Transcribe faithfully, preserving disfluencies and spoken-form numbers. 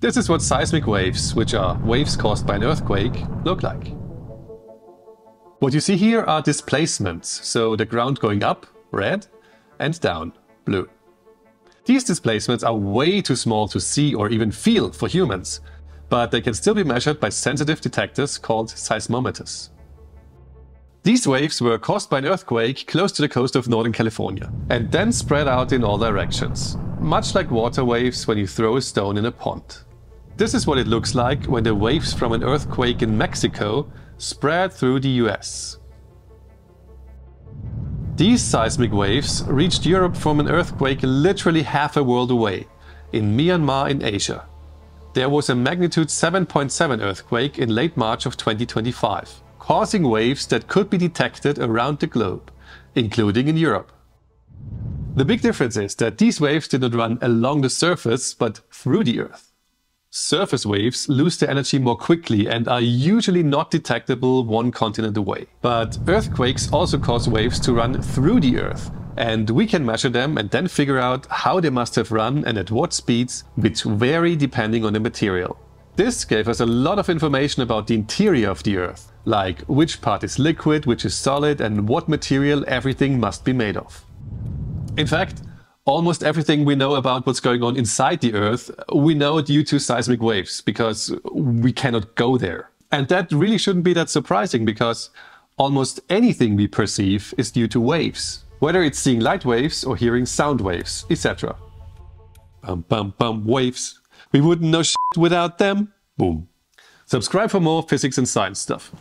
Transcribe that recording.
This is what seismic waves, which are waves caused by an earthquake, look like. What you see here are displacements, so the ground going up, red, and down, blue. These displacements are way too small to see or even feel for humans, but they can still be measured by sensitive detectors called seismometers. These waves were caused by an earthquake close to the coast of Northern California, and then spread out in all directions, much like water waves when you throw a stone in a pond. This is what it looks like when the waves from an earthquake in Mexico spread through the U S. These seismic waves reached Europe from an earthquake literally half a world away, in Myanmar in Asia. There was a magnitude seven point seven earthquake in late March of twenty twenty-five, causing waves that could be detected around the globe, including in Europe. The big difference is that these waves did not run along the surface, but through the Earth. Surface waves lose their energy more quickly and are usually not detectable one continent away. But earthquakes also cause waves to run through the Earth, and we can measure them and then figure out how they must have run and at what speeds, which vary depending on the material. This gave us a lot of information about the interior of the Earth, like which part is liquid, which is solid, and what material everything must be made of. In fact, almost everything we know about what's going on inside the Earth, we know due to seismic waves, because we cannot go there. And that really shouldn't be that surprising, because almost anything we perceive is due to waves, whether it's seeing light waves or hearing sound waves, et cetera. Bum bum bum waves. We wouldn't know shit without them. Boom. Subscribe for more physics and science stuff.